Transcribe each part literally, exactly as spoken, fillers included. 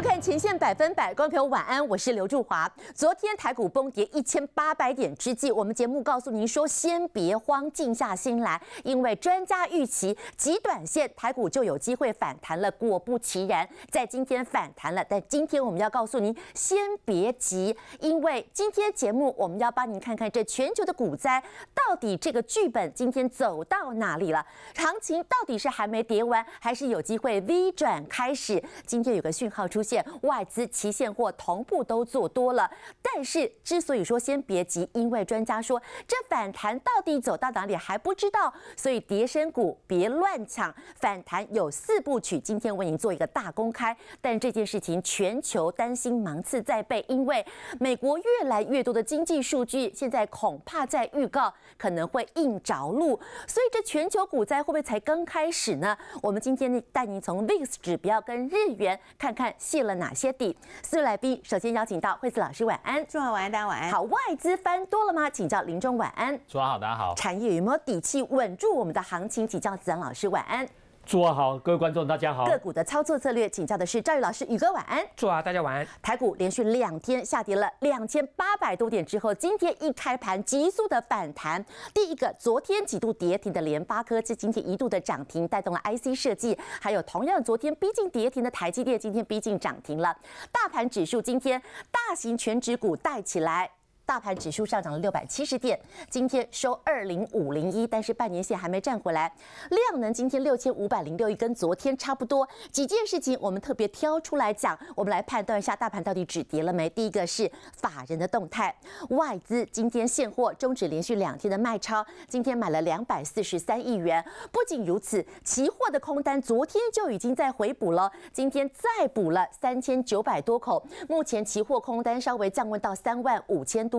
收看前线百分百，观众朋友晚安，我是刘祝华。昨天台股崩跌一千八百点之际，我们节目告诉您说，先别慌，静下心来，因为专家预期极短线台股就有机会反弹了。果不其然，在今天反弹了。但今天我们要告诉您，先别急，因为今天节目我们要帮您看看这全球的股灾到底这个剧本今天走到哪里了，行情到底是还没跌完，还是有机会 V 转开始？今天有个讯号出。 出现外资期现货同步都做多了，但是之所以说先别急，因为专家说这反弹到底走到哪里还不知道，所以跌深股别乱抢，反弹有四部曲，今天为您做一个大公开。但这件事情全球担心芒刺在背，因为美国越来越多的经济数据现在恐怕在预告可能会硬着陆，所以这全球股灾会不会才刚开始呢？我们今天带您从 V I X 指标跟日元看看。 泄了哪些底？四位来宾，首先邀请到惠慈老师，晚安，祝好晚安，大家晚安。好，外资翻多了吗？请教林中晚安，祝好，大家好。产业有没有底气稳住我们的行情？请教子安老师，晚安。 祝我好，各位观众大家好。个股的操作策略，请教的是赵宇老师，宇哥晚安。祝啊，大家晚安。台股连续两天下跌了两千八百多点之后，今天一开盘急速的反弹。第一个，昨天几度跌停的联发科，至今天一度的涨停，带动了 I C 设计；还有同样昨天逼近跌停的台积电，今天逼近涨停了。大盘指数今天大型全指股带起来。 大盘指数上涨了六百七十点，今天收二零五零一，但是半年线还没站回来。量能今天六千五百零六亿，跟昨天差不多。几件事情我们特别挑出来讲，我们来判断一下大盘到底止跌了没。第一个是法人的动态，外资今天现货终止连续两天的卖超，今天买了两百四十三亿元。不仅如此，期货的空单昨天就已经在回补了，今天再补了三千九百多口，目前期货空单稍微降温到三万五千多。 口。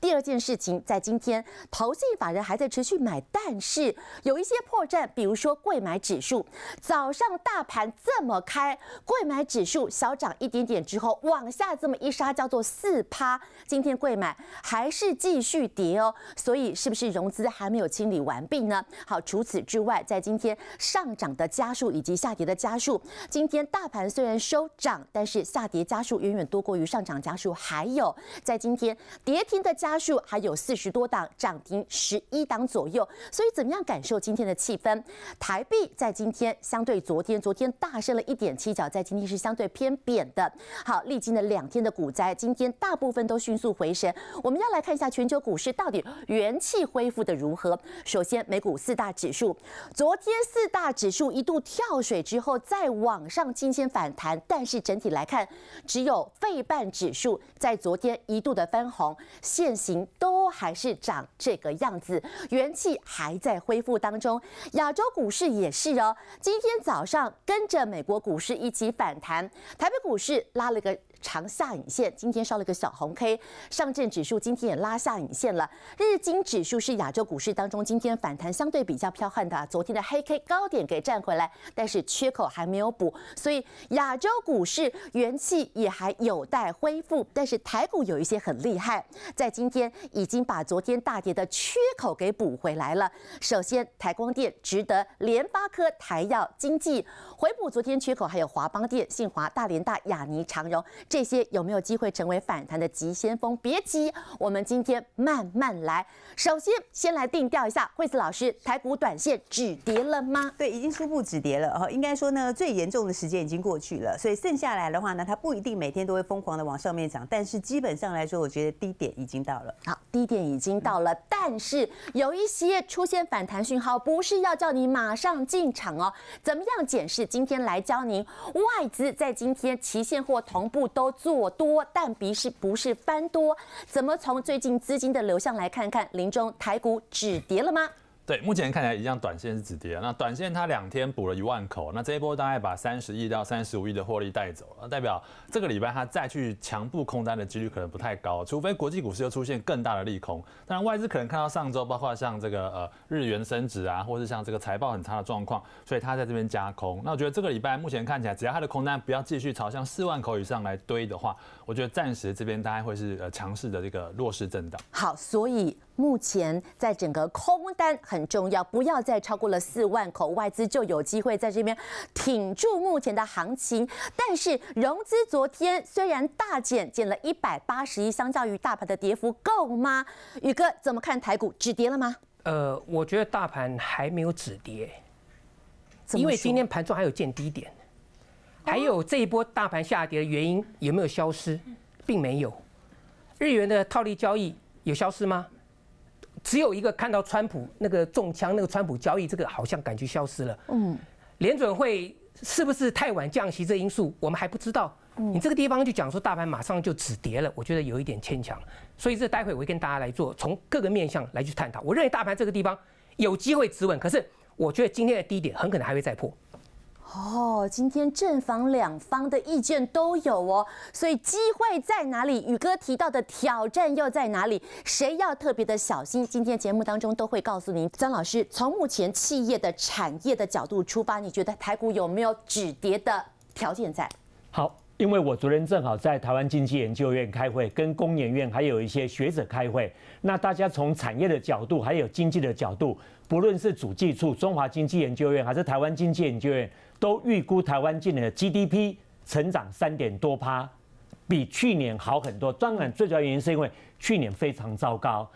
第二件事情，在今天，投信法人还在持续买，但是有一些破绽，比如说柜买指数，早上大盘这么开，柜买指数小涨一点点之后，往下这么一杀，叫做四趴。今天柜买还是继续跌哦，所以是不是融资还没有清理完毕呢？好，除此之外，在今天上涨的家数以及下跌的家数，今天大盘虽然收涨，但是下跌家数远远多过于上涨家数，还有在今天。 跌停的家数还有四十多档，涨停十一档左右，所以怎么样感受今天的气氛？台币在今天相对昨天，昨天大升了一点七角，在今天是相对偏贬的。好，历经了两天的股灾，今天大部分都迅速回升。我们要来看一下全球股市到底元气恢复的如何。首先，美股四大指数，昨天四大指数一度跳水之后，再往上今天反弹，但是整体来看，只有费半指数在昨天一度的翻红。 现行都还是长这个样子，元气还在恢复当中。亚洲股市也是哦，今天早上跟着美国股市一起反弹，台北股市拉了个。 长下影线，今天收了个小红 K， 上证指数今天也拉下影线了。日经指数是亚洲股市当中今天反弹相对比较彪悍的，昨天的黑 K 高点给站回来，但是缺口还没有补，所以亚洲股市元气也还有待恢复。但是台股有一些很厉害，在今天已经把昨天大跌的缺口给补回来了。首先，台光电、值得、联发科、台药、经济回补昨天缺口，还有华邦电、信华、大连大、亚泥、长荣。 这些有没有机会成为反弹的急先锋？别急，我们今天慢慢来。首先，先来定调一下，惠慈老师，台股短线止跌了吗？对，已经初步止跌了哦。应该说呢，最严重的时间已经过去了，所以剩下来的话呢，它不一定每天都会疯狂的往上面涨，但是基本上来说，我觉得低点已经到了。好，低点已经到了，嗯、但是有一些出现反弹讯号，不是要叫你马上进场哦。怎么样检视？今天来教您，外资在今天期现货同步都。 做多，但比是不是翻多？怎么从最近资金的流向来看看？林中台股止跌了吗？对，目前看起来一样，短线是止跌。那短线它两天补了一万口，那这一波大概把三十亿到三十五亿的获利带走了，代表这个礼拜它再去强布空单的几率可能不太高，除非国际股市又出现更大的利空。当然，外资可能看到上周包括像这个呃日元升值啊，或是像这个财报很差的状况，所以它在这边加空。那我觉得这个礼拜目前看起来，只要它的空单不要继续朝向四万口以上来堆的话，我觉得暂时这边大概会是呃强势的这个弱势震荡。好，所以目前在整个空单很重要，不要再超过了四万口，外资就有机会在这边挺住目前的行情。但是融资昨天虽然大减，减了一百八十一，相较于大盘的跌幅够吗？宇哥怎么看台股止跌了吗？呃，我觉得大盘还没有止跌，因为今天盘中还有见低点，还有这一波大盘下跌的原因有没有消失？并没有。日元的套利交易有消失吗？ 只有一个看到川普那个中枪那个川普交易，这个好像感觉消失了。嗯，联准会是不是太晚降息这因素我们还不知道。嗯、你这个地方就讲说大盘马上就止跌了，我觉得有一点牵强。所以这待会我会跟大家来做从各个面向来去探讨。我认为大盘这个地方有机会止稳，可是我觉得今天的低点很可能还会再破。 哦，今天正反两方的意见都有哦，所以机会在哪里？宇哥提到的挑战又在哪里？谁要特别的小心？今天节目当中都会告诉您。张老师，从目前企业的产业的角度出发，你觉得台股有没有止跌的条件在？好，因为我昨天正好在台湾经济研究院开会，跟工研院还有一些学者开会，那大家从产业的角度还有经济的角度，不论是主计处、中华经济研究院还是台湾经济研究院。 都预估台湾今年的 G D P 成长三点多趴，比去年好很多。当然，最主要原因是因为去年非常糟糕。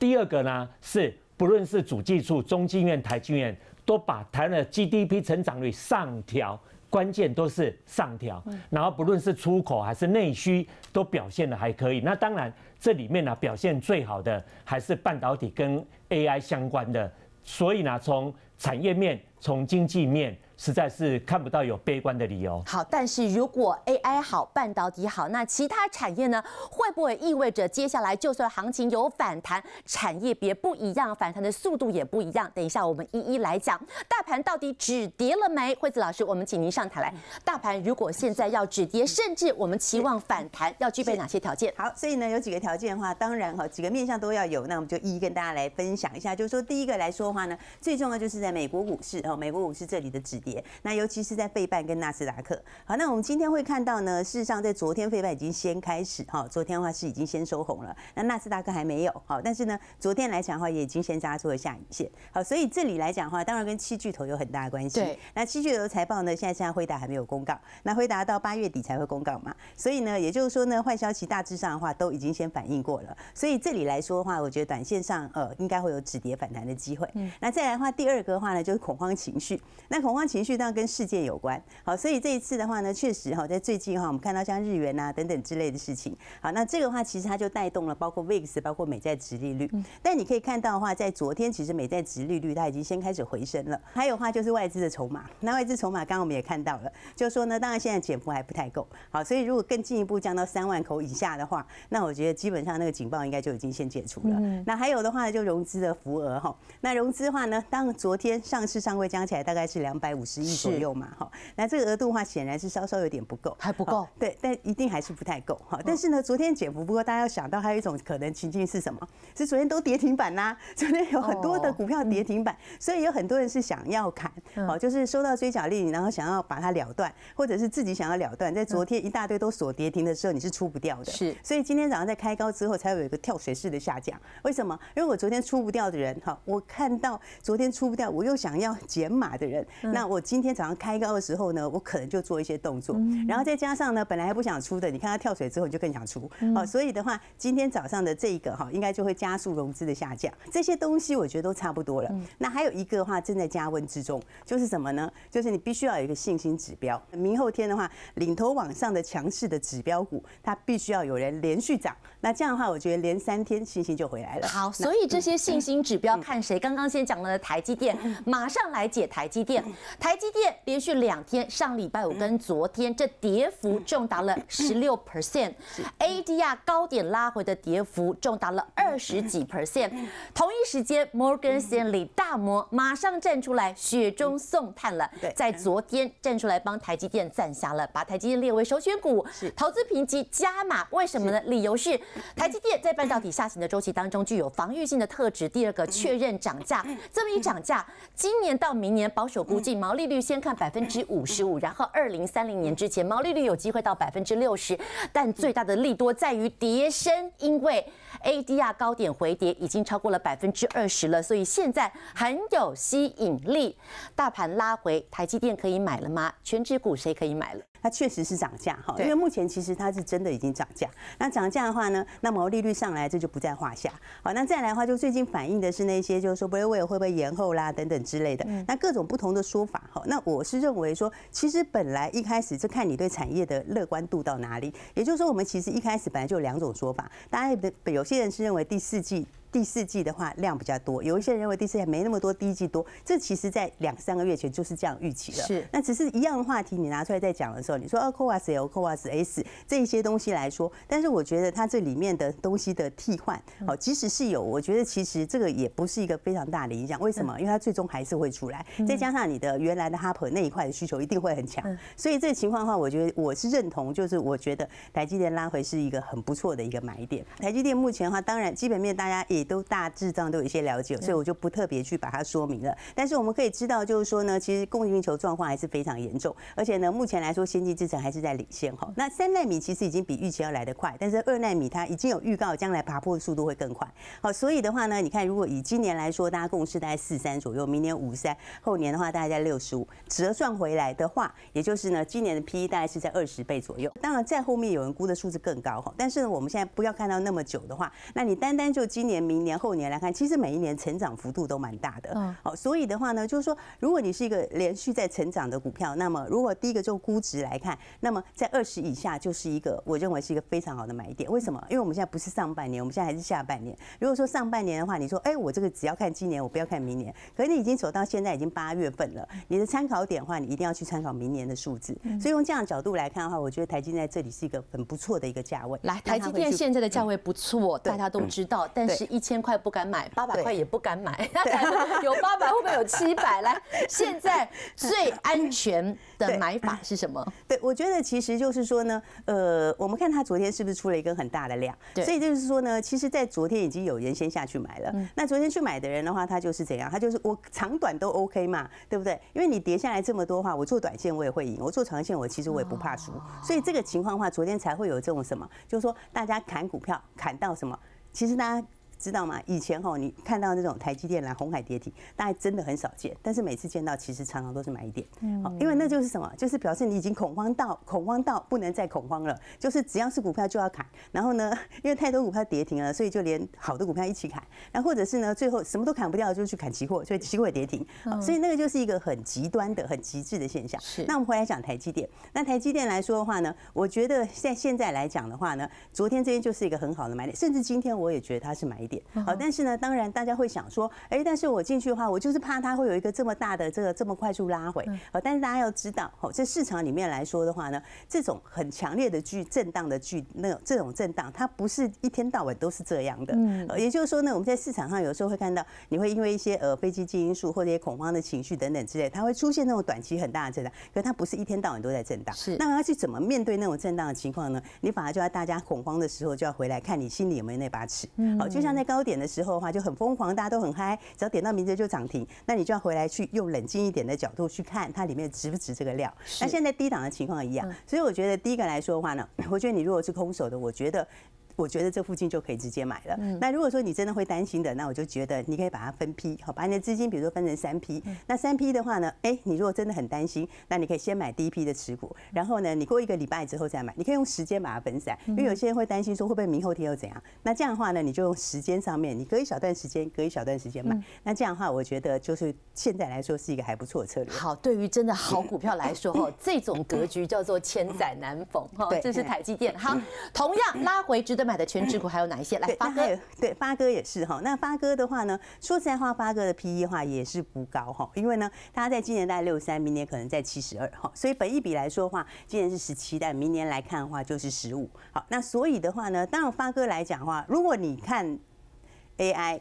第二个呢是，不论是主计处、中经院、台经院，都把台湾的 G D P 成长率上调，关键都是上调。然后，不论是出口还是内需，都表现得还可以。那当然，这里面呢、啊、表现最好的还是半导体跟 A I 相关的。所以呢，从产业面，从经济面。 实在是看不到有悲观的理由。好，但是如果 A I 好，半导体好，那其他产业呢？会不会意味着接下来就算行情有反弹，产业别不一样，反弹的速度也不一样？等一下我们一一来讲。大盘到底止跌了没？惠子老师，我们请您上台来。大盘如果现在要止跌，甚至我们期望反弹，要具备哪些条件？好，所以呢有几个条件的话，当然哈，几个面向都要有。那我们就一一跟大家来分享一下。就是说，第一个来说的话呢，最重要就是在美国股市哈，美国股市这里的止跌。 那尤其是在费半跟纳斯达克，好，那我们今天会看到呢，事实上在昨天费半已经先开始哈，昨天的话是已经先收红了，那纳斯达克还没有好，但是呢，昨天来讲的话也已经先扎出了下影线，好，所以这里来讲的话，当然跟七巨头有很大的关系。对，那七巨头财报呢，现在现在辉达还没有公告，那辉达到八月底才会公告嘛，所以呢，也就是说呢，坏消息大致上的话都已经先反映过了，所以这里来说的话，我觉得短线上呃应该会有止跌反弹的机会。嗯，那再来的话，第二个的话呢就是恐慌情绪，那恐慌情绪。 情绪当然跟事件有关，好，所以这一次的话呢，确实哈，在最近哈，我们看到像日元啊等等之类的事情，好，那这个话其实它就带动了包括 V I X， 包括美债殖利率。但你可以看到的话，在昨天其实美债殖利率它已经先开始回升了。还有话就是外资的筹码，那外资筹码刚刚我们也看到了，就说呢，当然现在减幅还不太够，好，所以如果更进一步降到三万口以下的话，那我觉得基本上那个警报应该就已经先解除了。嗯、那还有的话就融资的浮额哈，那融资的话呢，当昨天上市上柜加起来大概是两百五十 十亿左右嘛，哈是，那这个额度的话，显然是稍稍有点不够，还不够，对，但一定还是不太够，哈。但是呢，昨天减幅不够，大家要想到还有一种可能情境是什么？是昨天都跌停板啦、啊，昨天有很多的股票跌停板，哦、所以有很多人是想要砍，哦、嗯，就是收到追缴令，然后想要把它了断，或者是自己想要了断，在昨天一大堆都锁跌停的时候，你是出不掉的，是。所以今天早上在开高之后，才有一个跳水式的下降。为什么？因为我昨天出不掉的人，哈，我看到昨天出不掉，我又想要减码的人，嗯、那我。 今天早上开高的时候呢，我可能就做一些动作，然后再加上呢，本来还不想出的，你看它跳水之后，你就更想出，好，所以的话，今天早上的这一个哈，应该就会加速融资的下降，这些东西我觉得都差不多了。那还有一个的话正在加温之中，就是什么呢？就是你必须要有一个信心指标，明后天的话，领头往上的强势的指标股，它必须要有人连续涨，那这样的话，我觉得连三天信心就回来了。好，所以这些信心指标看谁？刚刚先讲了台积电，马上来解台积电。 台积电连续两天，上礼拜五跟昨天，这跌幅重达了十六 percent，A D R 高点拉回的跌幅重达了二十几 percent。同一时间，摩根士丹利大摩马上站出来雪中送炭了，在昨天站出来帮台积电赞下了，把台积电列为首选股，投资评级加码。为什么呢？理由是台积电在半导体下行的周期当中具有防御性的特质。第二个，确认涨价，这么一涨价，今年到明年保守估计毛。毛利率先看百分之五十五，然后二零三零年之前毛利率有机会到百分之六十，但最大的利多在于跌深，因为 A D R 高点回跌已经超过了百分之二十了，所以现在很有吸引力。大盘拉回，台积电可以买了吗？全指股谁可以买了？ 它确实是涨价哈，因为目前其实它是真的已经涨价。那涨价的话呢，那毛利率上来这就不在话下。好，那再来的话，就最近反映的是那些就是说 Blair 会不会延后啦等等之类的，那各种不同的说法哈。那我是认为说，其实本来一开始就看你对产业的乐观度到哪里，也就是说我们其实一开始本来就有两种说法，大家有些人是认为第四季。 第四季的话量比较多，有一些人认为第四季没那么多，第一季多。这其实，在两三个月前就是这样预期了。是，那只是一样的话题，你拿出来再讲的时候，你说啊 ，C O A S L、C O A S S 这一些东西来说，但是我觉得它这里面的东西的替换，哦，即使是有，我觉得其实这个也不是一个非常大的影响。为什么？因为它最终还是会出来，再加上你的原来的 Harper 那一块的需求一定会很强，所以这个情况的话，我觉得我是认同，就是我觉得台积电拉回是一个很不错的一个买点。台积电目前的话，当然基本面大家也。 都大致上都有一些了解，所以我就不特别去把它说明了。但是我们可以知道，就是说呢，其实供应求状况还是非常严重，而且呢，目前来说，先进制程还是在领先哈。那三奈米其实已经比预期要来得快，但是二奈米它已经有预告，将来爬坡的速度会更快。好，所以的话呢，你看，如果以今年来说，大家共识大概四三左右，明年五三，后年的话大概在六十五，折算回来的话，也就是呢，今年的 P E 大概是在二十倍左右。当然，在后面有人估的数字更高哈，但是呢，我们现在不要看到那么久的话，那你单单就今年。 明年后年来看，其实每一年成长幅度都蛮大的。嗯，好，所以的话呢，就是说，如果你是一个连续在成长的股票，那么如果第一个就估值来看，那么在二十以下就是一个，我认为是一个非常好的买点。为什么？因为我们现在不是上半年，我们现在还是下半年。如果说上半年的话，你说，哎，我这个只要看今年，我不要看明年。可是你已经走到现在已经八月份了，你的参考点的话，你一定要去参考明年的数字。所以用这样的角度来看的话，我觉得台积电在这里是一个很不错的一个价位。来，台积电现在的价位不错，大家都知道，但是。 一千块不敢买，八百块也不敢买。有八百会不会有七百？来，现在最安全的买法是什么？对，我觉得其实就是说呢，呃，我们看它昨天是不是出了一个很大的量，所以就是说呢，其实，在昨天已经有人先下去买了。嗯、那昨天去买的人的话，他就是怎样？他就是我长短都 OK 嘛，对不对？因为你跌下来这么多的话，我做短线我也会赢，我做长线我其实我也不怕输。哦、所以这个情况的话，昨天才会有这种什么，就是说大家砍股票砍到什么，其实大家。 知道吗？以前哈，你看到那种台积电啦、鸿海跌停，大概真的很少见。但是每次见到，其实常常都是买一点，好，因为那就是什么？就是表示你已经恐慌到恐慌到不能再恐慌了。就是只要是股票就要砍，然后呢，因为太多股票跌停了，所以就连好的股票一起砍。那或者是呢，最后什么都砍不掉，就去砍期货，所以期货也跌停。所以那个就是一个很极端的、很极致的现象。那我们回来讲台积电。那台积电来说的话呢，我觉得在现在来讲的话呢，昨天这边就是一个很好的买点，甚至今天我也觉得它是买点。 好，但是呢，当然大家会想说，哎、欸，但是我进去的话，我就是怕它会有一个这么大的这个这么快速拉回。好，但是大家要知道，哦，这市场里面来说的话呢，这种很强烈的巨震荡的巨那种这种震荡，它不是一天到晚都是这样的。嗯，也就是说呢，我们在市场上有时候会看到，你会因为一些呃非激进因素或者一些恐慌的情绪等等之类，它会出现那种短期很大的震荡，可它不是一天到晚都在震荡。是，那要去怎么面对那种震荡的情况呢？你反而就要大家恐慌的时候就要回来看你心里有没有那把尺。嗯，好，就像那。 在高点的时候的话就很疯狂，大家都很嗨，只要点到名字就涨停，那你就要回来去用冷静一点的角度去看它里面值不值这个料。那现在低档的情况一样，嗯、所以我觉得第一个来说的话呢，我觉得你如果是空手的，我觉得。 我觉得这附近就可以直接买了。嗯、那如果说你真的会担心的，那我就觉得你可以把它分批，好，把你的资金比如说分成三批。嗯、那三批的话呢，哎、欸，你如果真的很担心，那你可以先买第一批的持股，然后呢，你过一个礼拜之后再买。你可以用时间把它分散，因为有些人会担心说会不会明后天又怎样。那这样的话呢，你就用时间上面，你隔一小段时间，隔一小段时间买。嗯、那这样的话，我觉得就是现在来说是一个还不错的策略。好，对于真的好股票来说，哈，这种格局叫做千载难逢，哈，这是台积电。好，同样拉回值得。 买的全指股还有哪一些？来，发哥对发哥也是哈。那发哥的话呢，说实在话，发哥的 P E 的话也是不高哈，因为呢，它在今年大概六三，明年可能在七十二哈。所以本益比来说的话，今年是十七，但明年来看的话就是十五。好，那所以的话呢，当然发哥来讲的话，如果你看 A I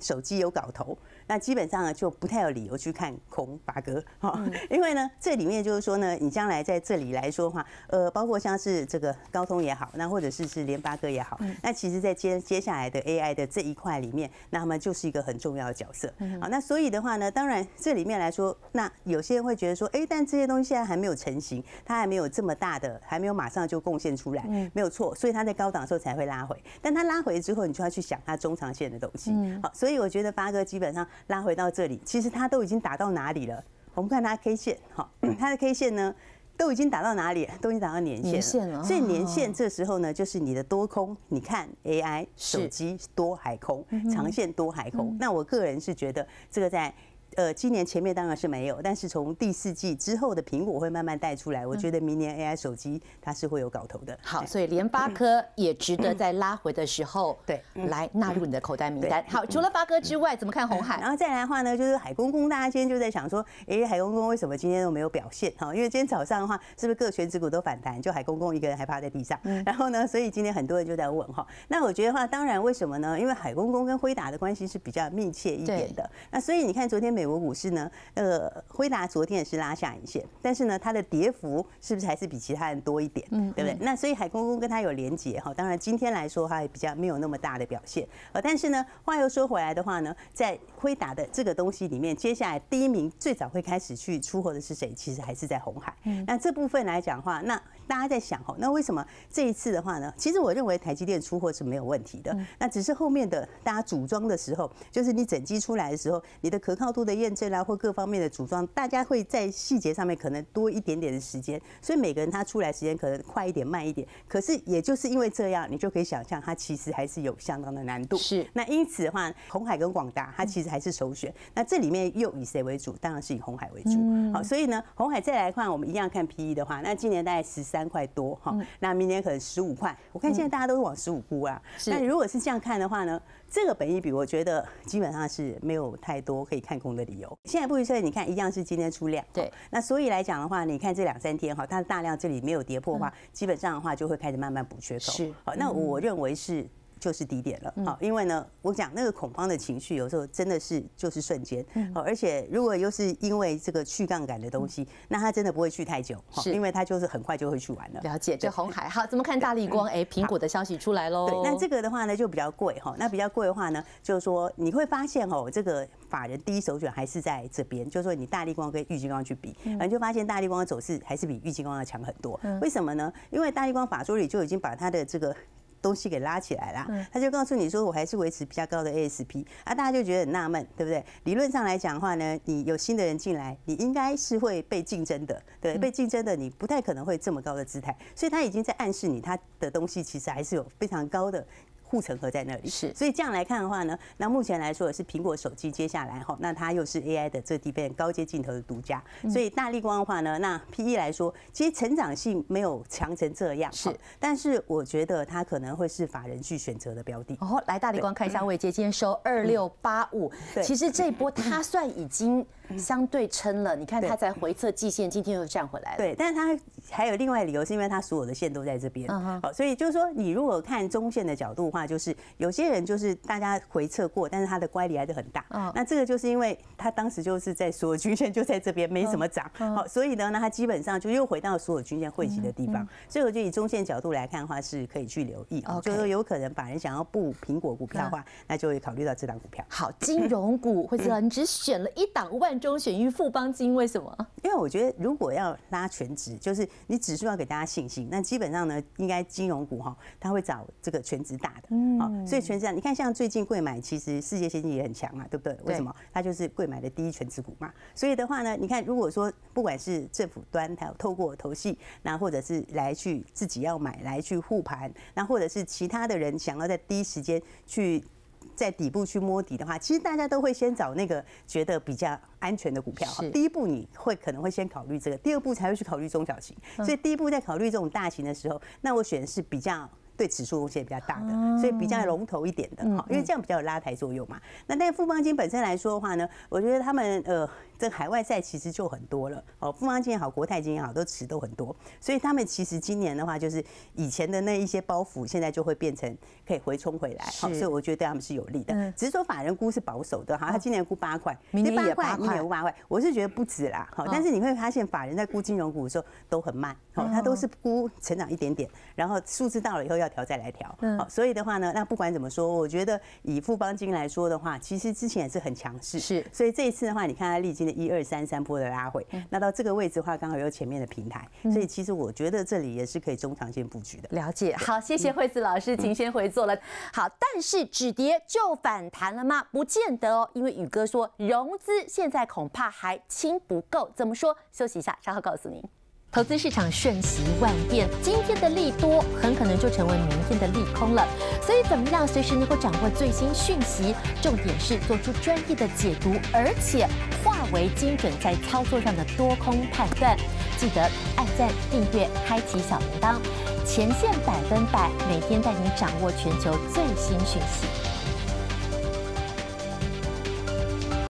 手机有搞头。那基本上呢就不太有理由去看空八哥哈，因为呢这里面就是说呢，你将来在这里来说的话，呃，包括像是这个高通也好，那或者是是联发科也好，那其实在接接下来的 A I 的这一块里面，那他们就是一个很重要的角色。好，那所以的话呢，当然这里面来说，那有些人会觉得说，哎，但这些东西现在还没有成型，它还没有这么大的，还没有马上就贡献出来，没有错，所以它在高档的时候才会拉回，但它拉回之后，你就要去想它中长线的东西。好，所以我觉得八哥基本上拉回到这里，其实它都已经打到哪里了？我们看它 K 线，好，它的 K 线呢？都已经打到哪里？都已经打到年线了。所以年线这时候呢，就是你的多空。你看 A I 手机多还空，长线多还空。那我个人是觉得这个在呃今年前面当然是没有，但是从第四季之后的苹果会慢慢带出来。我觉得明年 A I 手机它是会有搞头的。好，所以联发科也值得在拉回的时候对来纳入你的口袋名单。好，除了八哥之外，怎么看红海？然后再来的话呢，就是海公公，大家今天就在想说，哎，海公公为什么今天都没有表现？哈，因为今天早上的话，是不是各全指股都反弹，就海公公一个人还趴在地上？然后呢，所以今天很多人就在问哈。那我觉得话，当然为什么呢？因为海公公跟辉达的关系是比较密切一点的。那所以你看昨天美。美国股市呢，呃，辉达昨天也是拉下影线，但是呢，它的跌幅是不是还是比其他人多一点，嗯嗯对不对？那所以海公公跟它有连结哈，当然今天来说它也比较没有那么大的表现，呃，但是呢，话又说回来的话呢，在辉达的这个东西里面，接下来第一名最早会开始去出货的是谁？其实还是在鸿海。嗯、那这部分来讲的话，那大家在想哈，那为什么这一次的话呢？其实我认为台积电出货是没有问题的，嗯、那只是后面的大家组装的时候，就是你整机出来的时候，你的可靠度的验证啦，或各方面的组装，大家会在细节上面可能多一点点的时间，所以每个人他出来时间可能快一点、慢一点。可是也就是因为这样，你就可以想象它其实还是有相当的难度。是，那因此的话，鸿海跟广达它其实还是首选。那这里面又以谁为主？当然是以鸿海为主。好，所以呢，鸿海再来看，我们一样看 P E 的话，那今年大概十三块多哈，那明年可能十五块。我看现在大家都往十五估啊。那如果是这样看的话呢，这个本益比我觉得基本上是没有太多可以看空的理由。现在不预测，你看一样是今天出量，对。那所以来讲的话，你看这两三天哈，它的大量这里没有跌破的话，基本上的话就会开始慢慢补缺口。是，好，那我认为是。就是低点了，好，因为呢，我讲那个恐慌的情绪，有时候真的是就是瞬间，好，而且如果又是因为这个去杠杆的东西，那它真的不会去太久，是，因为它就是很快就会去完了。了解，这鸿海好，怎么看大立光？哎，苹果的消息出来喽。对，那这个的话呢就比较贵哈，那比较贵的话呢，就是说你会发现哦，这个法人第一首选还是在这边，就是说你大立光跟玉晶光去比，你就发现大立光的走势还是比玉晶光要强很多。为什么呢？因为大立光法说里就已经把它的这个。东西给拉起来啦，他就告诉你说，我还是维持比较高的 A S P 啊，大家就觉得很纳闷，对不对？理论上来讲的话呢，你有新的人进来，你应该是会被竞争的，对，被竞争的你不太可能会这么高的姿态，所以他已经在暗示你，他的东西其实还是有非常高的。护城河在那里，是，所以这样来看的话呢，那目前来说也是苹果手机接下来哈，那它又是 A I 的这地边高阶镜头的独家，所以大立光的话呢，那 P E 来说，其实成长性没有强成这样，是，但是我觉得它可能会是法人去选择的标的。哦，来大立光看一下位阶，今天收二六八五，其实这一波它算已经相对撑了，你看它在回测季线，今天又站回来了。对，但是它还有另外理由，是因为它所有的线都在这边，好，所以就是说你如果看中线的角度的话。就是有些人就是大家回测过，但是他的乖离还是很大。Oh. 那这个就是因为他当时就是在所有均线就在这边没什么涨，好、oh. oh. ，所以呢，那他基本上就又回到所有均线汇集的地方。Mm hmm. 所以我觉得以中线角度来看的话，是可以去留意， Okay. 就是有可能把人想要布苹果股票的话， Yeah. 那就会考虑到这档股票。好，金融股或者你只选了一档万中选一富邦金，为什么？因为我觉得如果要拉全值，就是你指数要给大家信心，那基本上呢，应该金融股哈，他会找这个全值大的。嗯，好，所以全指，你看像最近贵买，其实世界先进也很强嘛，对不对？为什么？它就是贵买的第一全指股嘛。所以的话呢，你看，如果说不管是政府端，还有透过投信，那或者是来去自己要买来去护盘，那或者是其他的人想要在第一时间去。在底部去摸底的话，其实大家都会先找那个觉得比较安全的股票。第一步你会可能会先考虑这个，第二步才会去考虑中小型。所以第一步在考虑这种大型的时候，那我选的是比较对指数贡献比较大的，所以比较龙头一点的哈，因为这样比较有拉抬作用嘛。那但富邦金本身来说的话呢，我觉得他们呃这海外赛其实就很多了哦，富邦金也好，国泰金也好，都持都很多，所以他们其实今年的话，就是以前的那一些包袱，现在就会变成可以回冲回来，好，所以我觉得对他们是有利的。只是说法人估是保守的哈，他今年估八块，明年也八块，明年估八块，我是觉得不止啦，好，但是你会发现法人在估金融股的时候都很慢，好，他都是估成长一点点，然后数字到了以后。要调再来调，好，所以的话呢，那不管怎么说，我觉得以富邦金来说的话，其实之前也是很强势，是，所以这一次的话，你看它历经了一二三三波的拉回，那到这个位置的话，刚好有前面的平台，所以其实我觉得这里也是可以中长线布局的。了解，好，谢谢惠子老师，请先回座了。好，但是止跌就反弹了吗？不见得哦，因为宇哥说融资现在恐怕还轻不够，怎么说？休息一下，稍后告诉您。投资市场瞬息万变，今天的利多很可能就成为明天的利空了。所以，怎么样随时能够掌握最新讯息？重点是做出专业的解读，而且化为精准在操作上的多空判断。记得按赞、订阅、开启小铃铛，前线百分百每天带您掌握全球最新讯息。